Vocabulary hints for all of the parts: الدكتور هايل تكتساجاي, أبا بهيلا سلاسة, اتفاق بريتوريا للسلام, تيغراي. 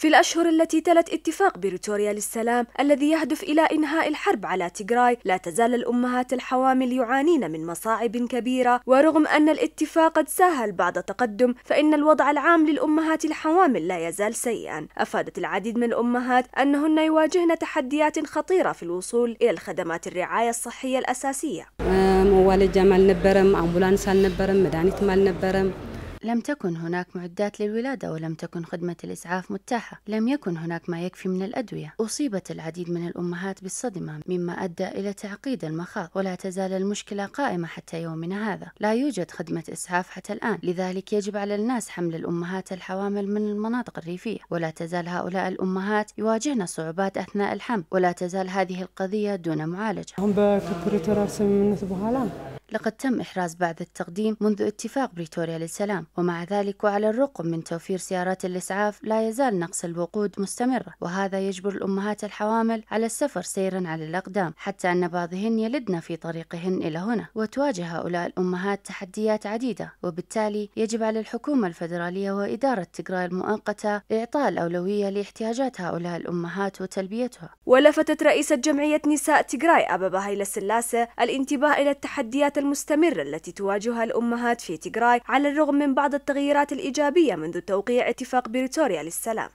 في الأشهر التي تلت اتفاق بريتوريا للسلام الذي يهدف إلى إنهاء الحرب على تيغراي، لا تزال الأمهات الحوامل يعانين من مصاعب كبيرة، ورغم أن الاتفاق قد ساهل بعض تقدم فإن الوضع العام للأمهات الحوامل لا يزال سيئا. أفادت العديد من الأمهات أنهن يواجهن تحديات خطيرة في الوصول إلى الخدمات الرعاية الصحية الأساسية. لم تكن هناك معدات للولادة، ولم تكن خدمة الإسعاف متاحة، لم يكن هناك ما يكفي من الأدوية. أصيبت العديد من الأمهات بالصدمة مما أدى إلى تعقيد المخاض، ولا تزال المشكلة قائمة حتى يومنا هذا. لا يوجد خدمة إسعاف حتى الآن، لذلك يجب على الناس حمل الأمهات الحوامل من المناطق الريفية، ولا تزال هؤلاء الأمهات يواجهن صعوبات أثناء الحمل، ولا تزال هذه القضية دون معالجة. لقد تم إحراز بعض التقديم منذ اتفاق بريتوريا للسلام، ومع ذلك وعلى الرغم من توفير سيارات الإسعاف لا يزال نقص الوقود مستمرة، وهذا يجبر الأمهات الحوامل على السفر سيرا على الأقدام، حتى أن بعضهن يلدن في طريقهن إلى هنا. وتواجه هؤلاء الأمهات تحديات عديدة، وبالتالي يجب على الحكومة الفدرالية وإدارة تيغراي المؤقتة إعطاء الأولوية لاحتياجات هؤلاء الأمهات وتلبيتها. ولفتت رئيسة جمعية نساء تيغراي أبا بهيلا سلاسة الانتباه إلى التحديات المستمرة التي تواجهها الأمهات في تيغراي على الرغم من بعض التغييرات الإيجابية منذ توقيع اتفاق بريتوريا للسلام.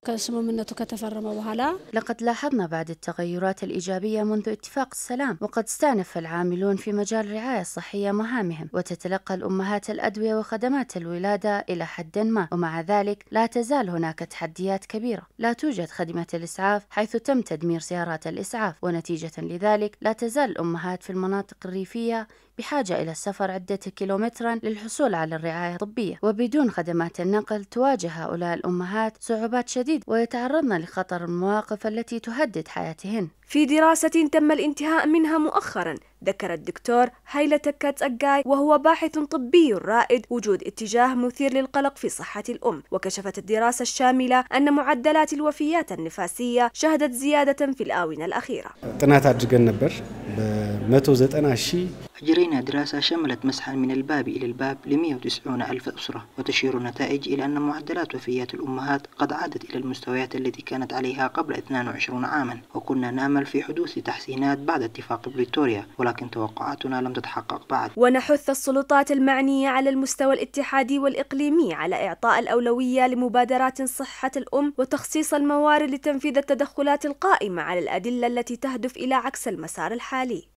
لقد لاحظنا بعض التغيرات الإيجابية منذ اتفاق السلام، وقد استأنف العاملون في مجال الرعاية الصحية مهامهم، وتتلقى الأمهات الأدوية وخدمات الولادة إلى حد ما، ومع ذلك لا تزال هناك تحديات كبيرة. لا توجد خدمة الإسعاف حيث تم تدمير سيارات الإسعاف، ونتيجة لذلك لا تزال الأمهات في المناطق الريفية بحاجة إلى السفر عدة كيلومترا للحصول على الرعاية الطبية، وبدون خدمات النقل تواجه هؤلاء الأمهات صعوبات شديدة، ويتعرضن لخطر المواقف التي تهدد حياتهن. في دراسة تم الانتهاء منها مؤخرا، ذكر الدكتور هايل تكتساجاي وهو باحث طبي رائد وجود اتجاه مثير للقلق في صحة الأم. وكشفت الدراسة الشاملة أن معدلات الوفيات النفاسية شهدت زيادة في الآونة الأخيرة. أجرينا دراسة شملت مسحا من الباب إلى الباب ل 190 ألف أسرة، وتشير النتائج إلى أن معدلات وفيات الأمهات قد عادت إلى المستويات التي كانت عليها قبل 22 عاما، وكنا نأمل في حدوث تحسينات بعد اتفاق بريتوريا، ولكن توقعاتنا لم تتحقق بعد. ونحث السلطات المعنية على المستوى الاتحادي والإقليمي على إعطاء الأولوية لمبادرات صحة الأم، وتخصيص الموارد لتنفيذ التدخلات القائمة على الأدلة التي تهدف إلى عكس المسار الحالي.